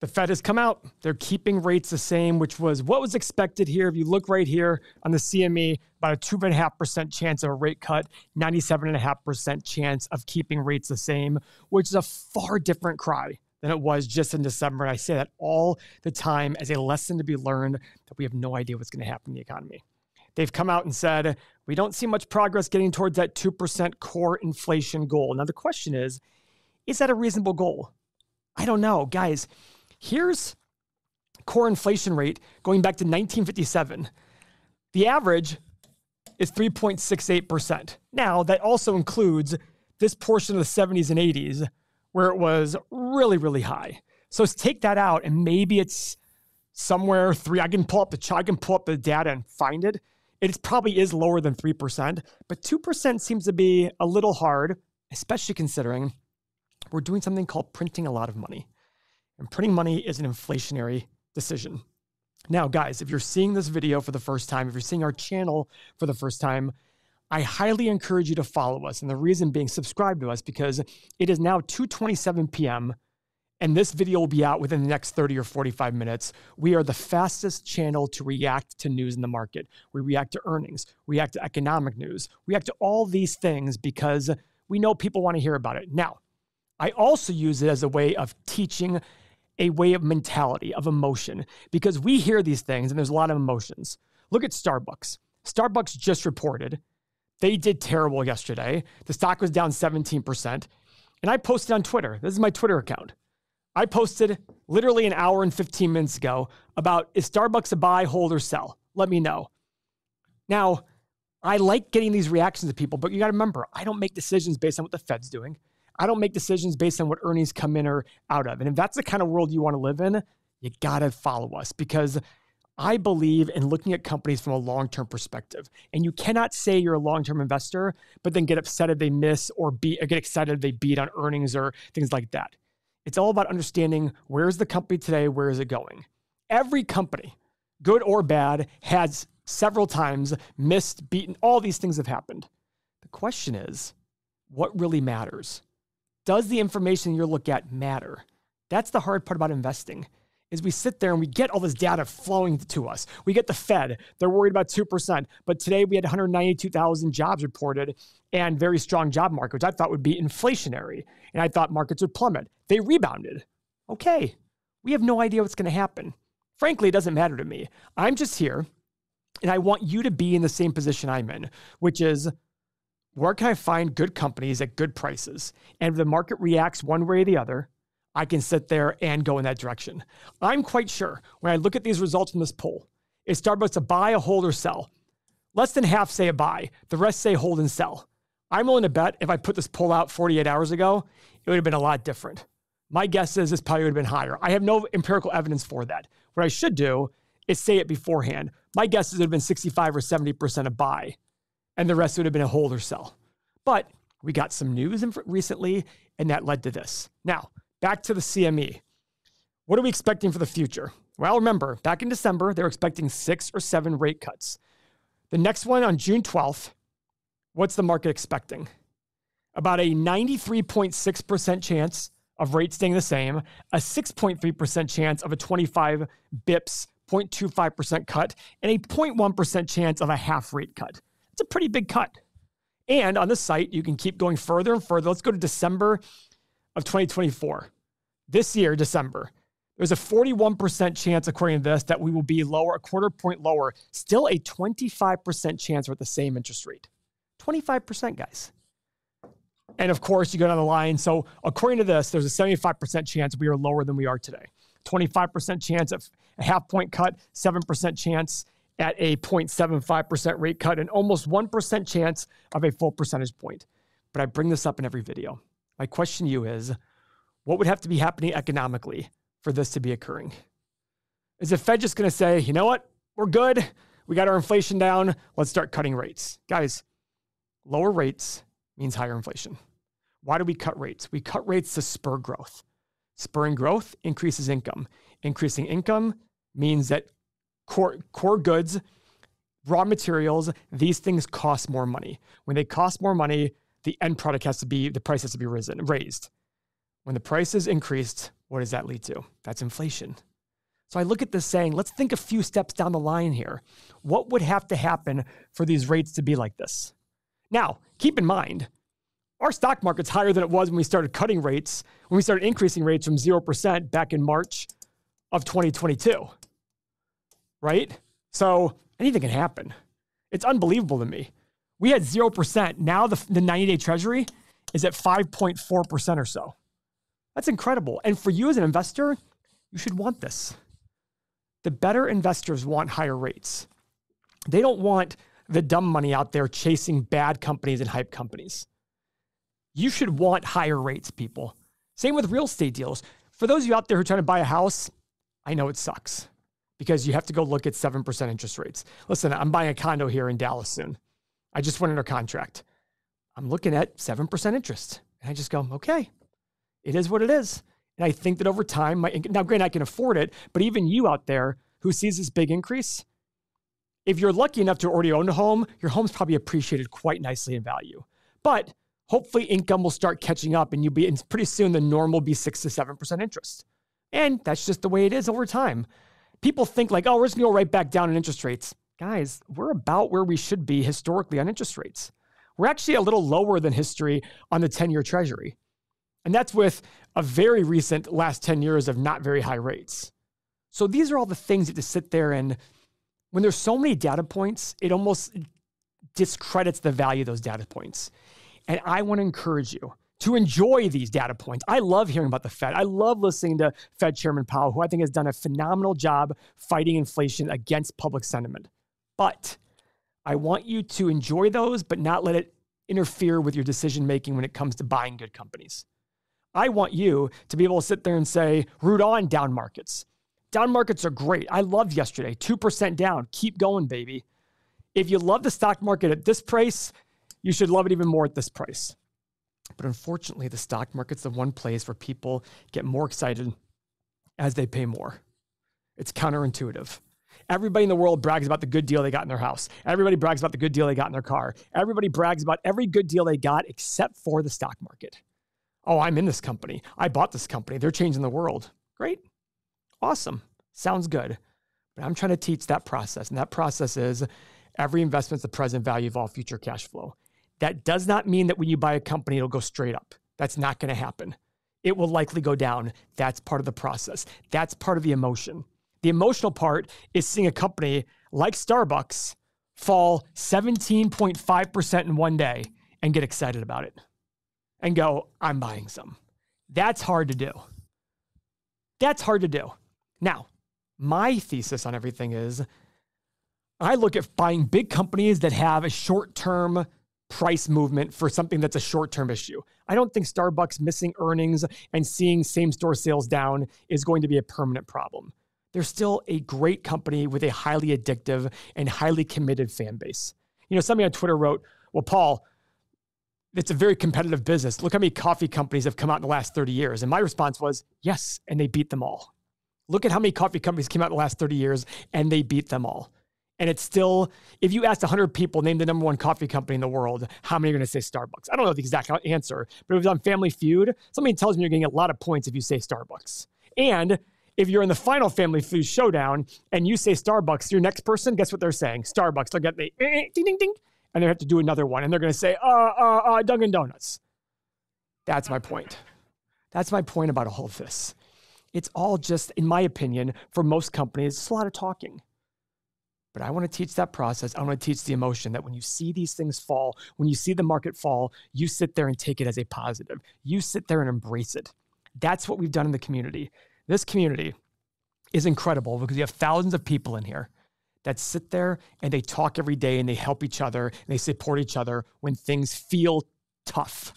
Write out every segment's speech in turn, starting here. The Fed has come out. They're keeping rates the same, which was what was expected here. If you look right here on the CME, about a 2.5% chance of a rate cut, 97.5% chance of keeping rates the same, which is a far different cry than it was just in December. And I say that all the time as a lesson to be learned that we have no idea what's going to happen in the economy. They've come out and said, we don't see much progress getting towards that 2% core inflation goal. Now, the question is that a reasonable goal? I don't know. Guys, here's core inflation rate going back to 1957. The average is 3.68%. Now, that also includes this portion of the 70s and 80s where it was really, really high. So let's take that out and maybe it's somewhere three. I can pull up the data and find it. It probably is lower than 3%, but 2% seems to be a little hard, especially considering we're doing something called printing a lot of money. And printing money is an inflationary decision. Now, guys, if you're seeing this video for the first time, if you're seeing our channel for the first time, I highly encourage you to follow us. And the reason being, subscribe to us because it is now 2:27 p.m. and this video will be out within the next 30 or 45 minutes. We are the fastest channel to react to news in the market. We react to earnings, react to economic news, react to all these things because we know people want to hear about it. Now, I also use it as a way of teaching, a way of mentality, of emotion, because we hear these things and there's a lot of emotions. Look at Starbucks. Starbucks just reported. They did terrible yesterday. The stock was down 17%. And I posted on Twitter. This is my Twitter account. I posted literally an hour and 15 minutes ago about, is Starbucks a buy, hold, or sell? Let me know. Now, I like getting these reactions of people, but you got to remember, I don't make decisions based on what the Fed's doing. I don't make decisions based on what earnings come in or out of. And if that's the kind of world you want to live in, you got to follow us because I believe in looking at companies from a long-term perspective. And you cannot say you're a long-term investor, but then get upset if they miss or get excited if they beat on earnings or things like that. It's all about understanding where's the company today, where is it going? Every company, good or bad, has several times missed, beaten, all these things have happened. The question is, what really matters? Does the information you look at matter? That's the hard part about investing, is we sit there and we get all this data flowing to us. We get the Fed, they're worried about 2%, but today we had 192,000 jobs reported and very strong job market, which I thought would be inflationary. And I thought markets would plummet. They rebounded. Okay, we have no idea what's gonna happen. Frankly, it doesn't matter to me. I'm just here and I want you to be in the same position I'm in, which is where can I find good companies at good prices? And if the market reacts one way or the other, I can sit there and go in that direction. I'm quite sure when I look at these results from this poll, is Starbucks a buy, a hold, or sell? Less than half say a buy. The rest say hold and sell. I'm willing to bet if I put this poll out 48 hours ago, it would have been a lot different. My guess is this probably would have been higher. I have no empirical evidence for that. What I should do is say it beforehand. My guess is it would have been 65 or 70% a buy, and the rest would have been a hold or sell. But we got some news recently, and that led to this. Now, back to the CME. What are we expecting for the future? Well, remember, back in December, they were expecting 6 or 7 rate cuts. The next one on June 12th, what's the market expecting? About a 93.6% chance of rates staying the same, a 6.3% chance of a 25 bips, 0.25% cut, and a 0.1% chance of a half rate cut. It's a pretty big cut. And on the site, you can keep going further and further. Let's go to December of 2024. This year, December, there's a 41% chance, according to this, that we will be lower, a quarter point lower, still a 25% chance we're at the same interest rate. 25%, guys. And of course, you go down the line. So according to this, there's a 75% chance we are lower than we are today. 25% chance of a half point cut, 7% chance at a 0.75% rate cut, and almost 1% chance of a full percentage point. But I bring this up in every video. My question to you is, what would have to be happening economically for this to be occurring? Is the Fed just going to say, you know what, we're good. We got our inflation down. Let's start cutting rates. Guys, lower rates means higher inflation. Why do we cut rates? We cut rates to spur growth. Spurring growth increases income. Increasing income means that core goods, raw materials, these things cost more money. When they cost more money, the end product has to be, the price has to be raised. When the price is increased, What does that lead to? That's inflation. So I look at this saying, let's think a few steps down the line here. What would have to happen for these rates to be like this? Now, keep in mind, our stock market's higher than it was when we started cutting rates, when we started increasing rates from 0% back in March of 2022, right? So anything can happen. It's unbelievable to me. We had 0%. Now the 90-day Treasury is at 5.4% or so. That's incredible. And for you as an investor, you should want this. The better investors want higher rates. They don't want the dumb money out there chasing bad companies and hype companies. You should want higher rates, people. Same with real estate deals. For those of you out there who are trying to buy a house, I know it sucks because you have to go look at 7% interest rates. Listen, I'm buying a condo here in Dallas soon. I just went under contract. I'm looking at 7% interest. And I just go, okay, it is what it is. And I think that over time, now granted, I can afford it, but even you out there who sees this big increase, if you're lucky enough to already own a home, your home's probably appreciated quite nicely in value. But hopefully income will start catching up and and pretty soon the norm will be 6 to 7% interest. And that's just the way it is over time. People think like, oh, we're just going to go right back down in interest rates. Guys, we're about where we should be historically on interest rates. We're actually a little lower than history on the 10-year Treasury. And that's with a very recent last 10 years of not very high rates. So these are all the things that just sit there, and when there's so many data points, it almost discredits the value of those data points. And I want to encourage you to enjoy these data points. I love hearing about the Fed. I love listening to Fed Chairman Powell, who I think has done a phenomenal job fighting inflation against public sentiment. But I want you to enjoy those, but not let it interfere with your decision-making when it comes to buying good companies. I want you to be able to sit there and say, root on down markets. Down markets are great. I loved yesterday, 2% down. Keep going, baby. If you love the stock market at this price, you should love it even more at this price. But unfortunately, the stock market's the one place where people get more excited as they pay more. It's counterintuitive. Everybody in the world brags about the good deal they got in their house. Everybody brags about the good deal they got in their car. Everybody brags about every good deal they got except for the stock market. Oh, I'm in this company. I bought this company. They're changing the world. Great. Awesome. Sounds good. But I'm trying to teach that process. And that process is every investment's the present value of all future cash flow. That does not mean that when you buy a company, it'll go straight up. That's not going to happen. It will likely go down. That's part of the process. That's part of the emotion. The emotional part is seeing a company like Starbucks fall 17.5% in one day and get excited about it. And go, I'm buying some. That's hard to do. That's hard to do. Now, my thesis on everything is I look at buying big companies that have a short-term price movement for something that's a short-term issue. I don't think Starbucks missing earnings and seeing same-store sales down is going to be a permanent problem. They're still a great company with a highly addictive and highly committed fan base. You know, somebody on Twitter wrote, well, Paul, it's a very competitive business. Look how many coffee companies have come out in the last 30 years. And my response was, yes, and they beat them all. Look at how many coffee companies came out in the last 30 years, and they beat them all. And it's still, if you asked 100 people, name the number one coffee company in the world, how many are going to say Starbucks? I don't know the exact answer, but it was on Family Feud. Somebody tells me you're getting a lot of points if you say Starbucks. And if you're in the final Family Feud showdown and you say Starbucks, your next person, guess what they're saying? Starbucks. They'll get the ding, ding, ding. And they have to do another one. And they're going to say, Dunkin' Donuts. That's my point. That's my point about all of this. It's all just, in my opinion, for most companies, it's a lot of talking. But I want to teach that process. I want to teach the emotion that when you see these things fall, when you see the market fall, you sit there and take it as a positive. You sit there and embrace it. That's what we've done in the community. This community is incredible because you have thousands of people in here that sit there and they talk every day and they help each other and they support each other when things feel tough.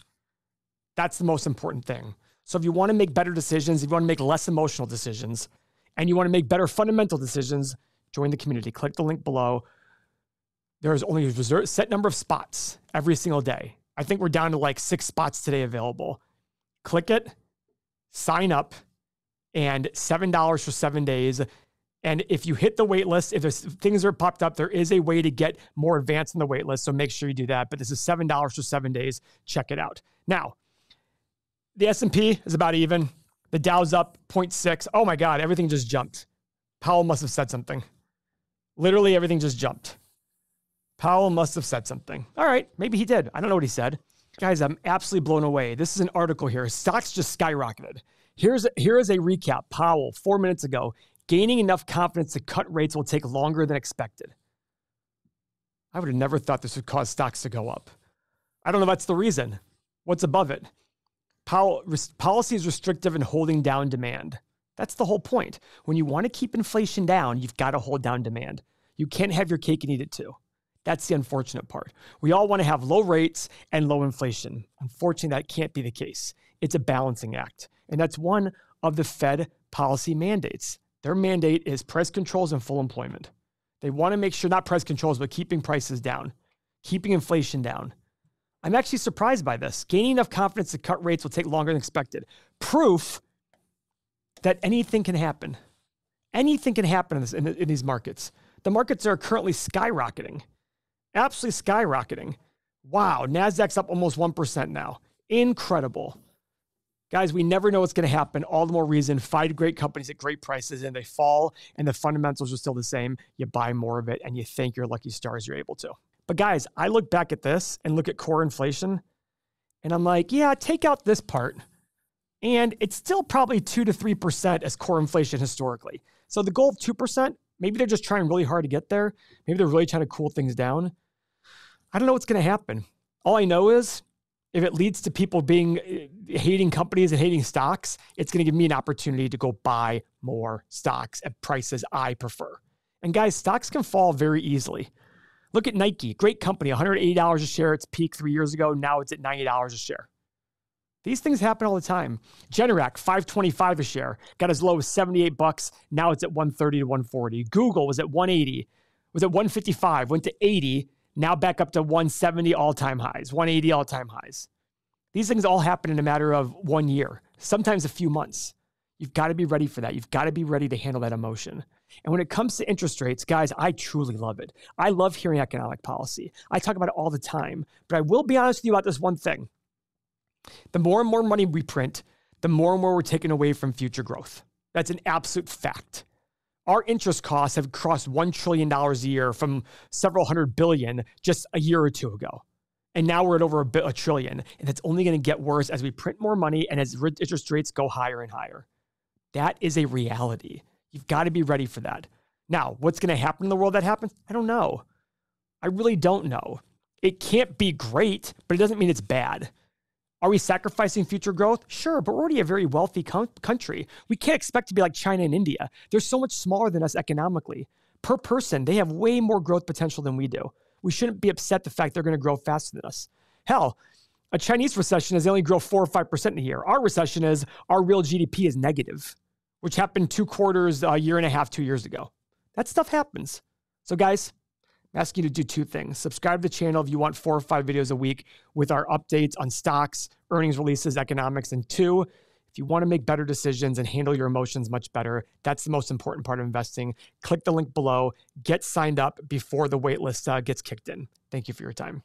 That's the most important thing. So if you want to make better decisions, if you want to make less emotional decisions, and you want to make better fundamental decisions, join the community. Click the link below. There is only a set number of spots every single day. I think we're down to like 6 spots today available. Click it, sign up, and $7 for 7 days. And if you hit the wait list, if there's things are popped up, there is a way to get more advanced in the wait list. So make sure you do that. But this is $7 for 7 days. Check it out. Now, the S&P is about even. The Dow's up 0.6. Oh my God, everything just jumped. Powell must have said something. Literally everything just jumped. Powell must have said something. All right, maybe he did. I don't know what he said. Guys, I'm absolutely blown away. This is an article here. Stocks just skyrocketed. Here is a recap. Powell, 4 minutes ago, gaining enough confidence to cut rates will take longer than expected. I would have never thought this would cause stocks to go up. I don't know if that's the reason. What's above it? Powell, policy is restrictive in holding down demand. That's the whole point. When you want to keep inflation down, you've got to hold down demand. You can't have your cake and eat it too. That's the unfortunate part. We all want to have low rates and low inflation. Unfortunately, that can't be the case. It's a balancing act. And that's one of the Fed policy mandates. Their mandate is price controls and full employment. They want to make sure, not price controls, but keeping prices down, keeping inflation down. I'm actually surprised by this. Gaining enough confidence to cut rates will take longer than expected. Proof that anything can happen. Anything can happen in these markets. The markets are currently skyrocketing. Absolutely skyrocketing. Wow, NASDAQ's up almost 1% now. Incredible. Guys, we never know what's going to happen. All the more reason, find great companies at great prices and they fall and the fundamentals are still the same. You buy more of it and you thank your lucky stars you're able to. But guys, I look back at this and look at core inflation and I'm like, yeah, take out this part. And it's still probably 2 to 3% as core inflation historically. So the goal of 2%, maybe they're just trying really hard to get there. Maybe they're really trying to cool things down. I don't know what's going to happen. All I know is if it leads to people hating companies and hating stocks, it's going to give me an opportunity to go buy more stocks at prices I prefer. And guys, stocks can fall very easily. Look at Nike, great company, $180 a share. Its peak 3 years ago. Now it's at $90 a share. These things happen all the time. Generac, $5.25 a share, got as low as $78. Now it's at $130 to $140. Google was at $155, went to $80, now back up to $170 all-time highs, $180 all-time highs. These things all happen in a matter of 1 year, sometimes a few months. You've got to be ready for that. You've got to be ready to handle that emotion. And when it comes to interest rates, guys, I truly love it. I love hearing economic policy. I talk about it all the time, but I will be honest with you about this one thing. The more and more money we print, the more and more we're taken away from future growth. That's an absolute fact. Our interest costs have crossed $1 trillion a year from several hundred billion just a year or two ago. And now we're at over a trillion. And that's only going to get worse as we print more money and as interest rates go higher and higher. That is a reality. You've got to be ready for that. Now, what's going to happen in the world that happens? I don't know. I really don't know. It can't be great, but it doesn't mean it's bad. Are we sacrificing future growth? Sure, but we're already a very wealthy country. We can't expect to be like China and India. They're so much smaller than us economically. Per person, they have way more growth potential than we do. We shouldn't be upset the fact they're going to grow faster than us. Hell, a Chinese recession is they only grow 4 or 5% in a year. Our recession is our real GDP is negative, which happened 2 quarters, a year and a half, 2 years ago. That stuff happens. So guys, I'm asking you to do 2 things. Subscribe to the channel if you want 4 or 5 videos a week with our updates on stocks, earnings releases, economics. And 2, if you want to make better decisions and handle your emotions much better, that's the most important part of investing. Click the link below, get signed up before the waitlist gets kicked in. Thank you for your time.